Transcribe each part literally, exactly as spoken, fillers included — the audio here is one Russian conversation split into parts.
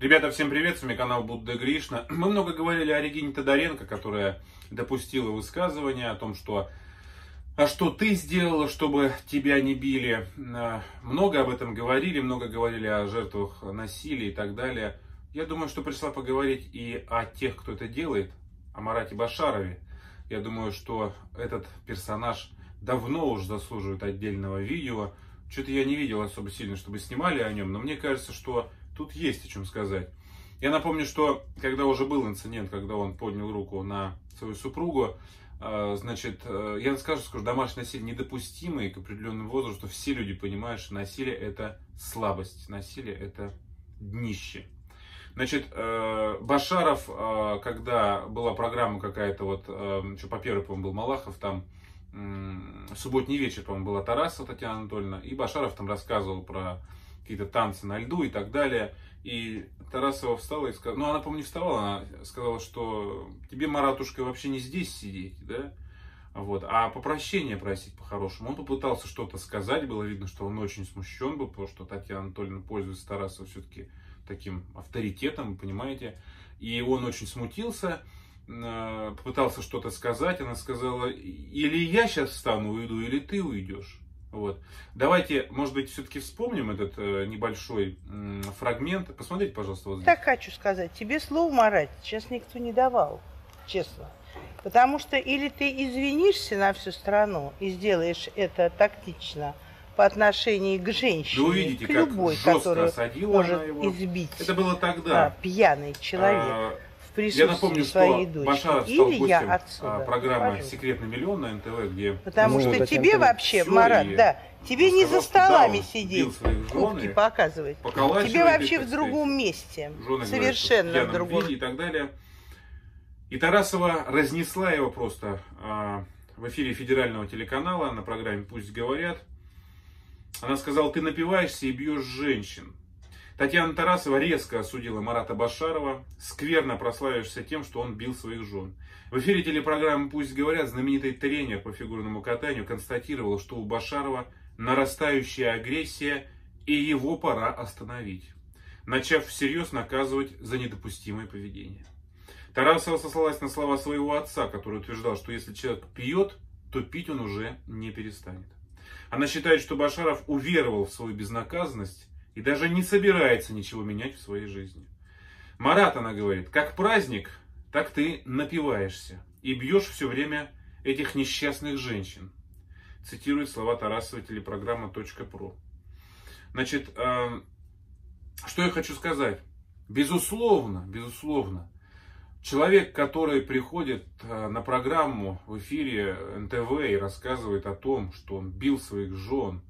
Ребята, всем привет, с вами канал Будда Гришна. Мы много говорили о Регине Тодоренко, которая допустила высказывание о том, что «А что ты сделала, чтобы тебя не били?» Много об этом говорили, много говорили о жертвах насилия и так далее. Я думаю, что пришла поговорить и о тех, кто это делает, о Марате Башарове. Я думаю, что этот персонаж давно уж заслуживает отдельного видео. Что-то я не видел особо сильно, чтобы снимали о нем, но мне кажется, что тут есть о чем сказать. Я напомню, что когда уже был инцидент, когда он поднял руку на свою супругу, значит, я скажу, скажу, домашнее насилие недопустимо, и к определенному возрасту все люди понимают, что насилие это слабость, насилие это днище. Значит, Башаров, когда была программа какая-то, вот, что по первой, по-моему, был Малахов, там, в субботний вечер, по-моему, была Тарасова Татьяна Анатольевна, и Башаров там рассказывал про какие-то танцы на льду и так далее. И Тарасова встала и сказала, ну она, по-моему, не вставала, она сказала, что тебе, Маратушка, вообще не здесь сидеть, да, вот, а попрощения просить по-хорошему. Он попытался что-то сказать, было видно, что он очень смущен был, потому что Татьяна Анатольевна пользуется Тарасовой все-таки таким авторитетом, понимаете, и он очень смутился, попытался что-то сказать, она сказала, или я сейчас встану, уйду, или ты уйдешь. Вот. Давайте, может быть, все-таки вспомним этот э, небольшой э, фрагмент. Посмотрите, пожалуйста, вот здесь. Так хочу сказать, тебе слово, Марат, сейчас никто не давал, честно. Потому что или ты извинишься на всю страну и сделаешь это тактично по отношению к женщине, да, увидите, к любой, которая может избить это было тогда. Пьяный человек. А в присутствии я напомню, своей что дочки. Башаров стал гостем программы пожалуйста. «Секретный миллион» на эн тэ вэ, где... Потому ну, что тебе вообще, Марат, и... да, тебе не сказал, за столами да, сидеть, кубки показывать. Тебе вообще в другом месте, жены, совершенно говорят, в другом. И так далее. И Тарасова разнесла его просто а, в эфире федерального телеканала на программе «Пусть говорят». Она сказала, ты напиваешься и бьешь женщин. Татьяна Тарасова резко осудила Марата Башарова, скверно прославившись тем, что он бил своих жен. В эфире телепрограммы «Пусть говорят» знаменитый тренер по фигурному катанию констатировал, что у Башарова нарастающая агрессия, и его пора остановить, начав всерьез наказывать за недопустимое поведение. Тарасова сослалась на слова своего отца, который утверждал, что если человек пьет, то пить он уже не перестанет. Она считает, что Башаров уверовал в свою безнаказанность, и даже не собирается ничего менять в своей жизни. Марат, она говорит, как праздник, так ты напиваешься и бьешь все время этих несчастных женщин. Цитирует слова Тарасова телепрограмма .про. Значит, э, что я хочу сказать. Безусловно, безусловно, человек, который приходит на программу в эфире эн тэ вэ и рассказывает о том, что он бил своих жен,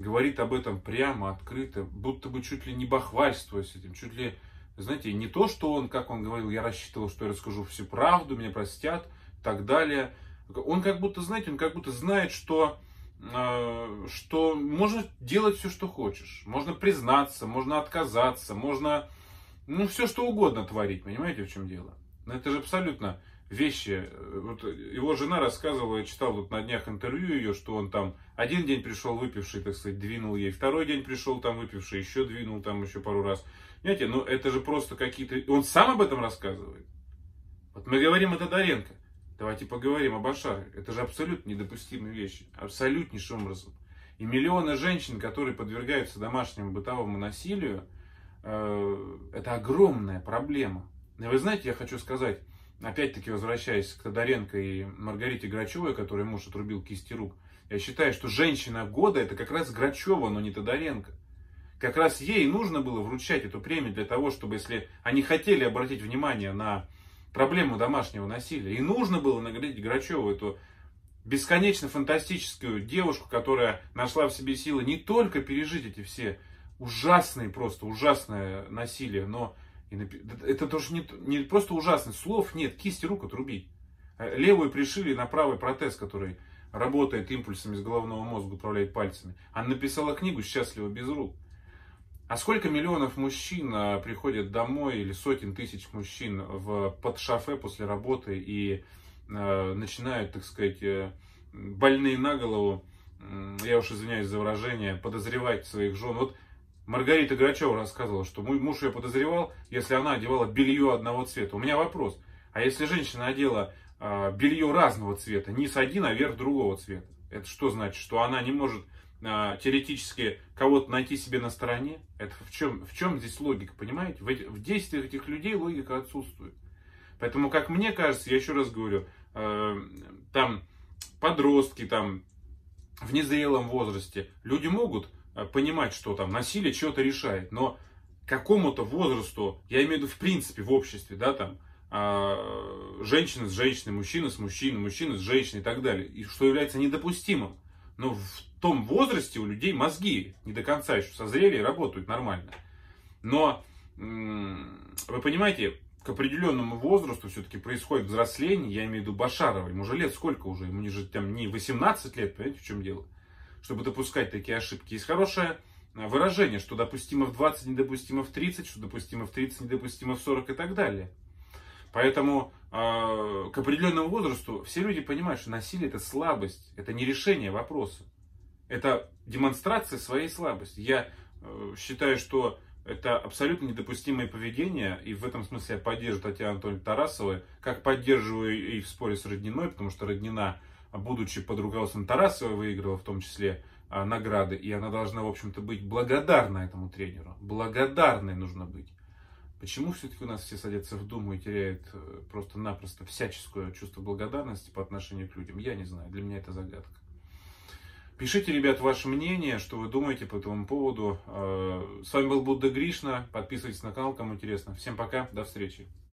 говорит об этом прямо, открыто, будто бы чуть ли не бахвальствуясь этим, чуть ли, знаете, не то, что он, как он говорил, я рассчитывал, что я расскажу всю правду, меня простят, и так далее. Он как будто, знаете, он как будто знает, что, э, что можно делать все, что хочешь. Можно признаться, можно отказаться, можно, ну, все, что угодно творить, понимаете, в чем дело? Но это же абсолютно вещи. Вот его жена рассказывала, я читал вот на днях интервью ее, что он там один день пришел выпивший, так сказать, двинул ей, второй день пришел там выпивший, еще двинул там еще пару раз. Понимаете, ну это же просто какие-то... Он сам об этом рассказывает. Вот мы говорим о Тодоренко, давайте поговорим о Башарове. Это же абсолютно недопустимые вещи, абсолютнейшим образом. И миллионы женщин, которые подвергаются домашнему бытовому насилию, э, это огромная проблема. И вы знаете, я хочу сказать... Опять-таки, возвращаясь к Тодоренко и Маргарите Грачевой, которой муж отрубил кисти рук, я считаю, что женщина года это как раз Грачева, но не Тодоренко. Как раз ей нужно было вручать эту премию для того, чтобы, если они хотели обратить внимание на проблему домашнего насилия, и нужно было наградить Грачеву, эту бесконечно фантастическую девушку, которая нашла в себе силы не только пережить эти все ужасные, просто ужасное насилие, но... Это тоже не, не просто ужасно. Слов нет, кисть рук отрубить. Левую пришили на правый протез, который работает импульсами с головного мозга, управляет пальцами. Она написала книгу «Счастлива без рук». А сколько миллионов мужчин приходят домой, или сотен тысяч мужчин в подшафе после работы и э, начинают, так сказать, больные на голову, я уж извиняюсь за выражение, подозревать своих жен. Вот Маргарита Грачева рассказывала, что мой муж ее подозревал, если она одевала белье одного цвета. У меня вопрос, а если женщина одела э, белье разного цвета, низ один, а верх другого цвета? Это что значит, что она не может э, теоретически кого-то найти себе на стороне? Это в чем, в чем здесь логика, понимаете? В, в действиях этих людей логика отсутствует. Поэтому, как мне кажется, я еще раз говорю, э, там подростки, там в незрелом возрасте, люди могут понимать, что там насилие чего-то решает, но какому-то возрасту, я имею в виду в принципе в обществе, да, там э, женщина с женщиной, мужчина с мужчиной, мужчина с женщиной и так далее, и что является недопустимым. Но в том возрасте у людей мозги не до конца еще созрели и работают нормально. Но э, вы понимаете, к определенному возрасту все-таки происходит взросление, я имею в виду Башарова, ему же лет сколько уже, ему же там не восемнадцать лет, понимаете, в чем дело, чтобы допускать такие ошибки. Есть хорошее выражение, что допустимо в двадцать, недопустимо в тридцать, что допустимо в тридцать, недопустимо в сорок и так далее. Поэтому э, к определенному возрасту все люди понимают, что насилие это слабость, это не решение вопроса, это демонстрация своей слабости. Я э, считаю, что это абсолютно недопустимое поведение, и в этом смысле я поддерживаю Татьяну Анатольевну Тарасову, как поддерживаю и в споре с Родниной, потому что Роднина, будучи под руководством Тарасова, выиграла в том числе а, награды, и она должна, в общем-то, быть благодарна этому тренеру. Благодарной нужно быть. Почему все-таки у нас все садятся в Думу и теряют просто-напросто всяческое чувство благодарности по отношению к людям? Я не знаю, для меня это загадка. Пишите, ребят, ваше мнение, что вы думаете по этому поводу. С вами был Будда Гришна. Подписывайтесь на канал, кому интересно. Всем пока, до встречи.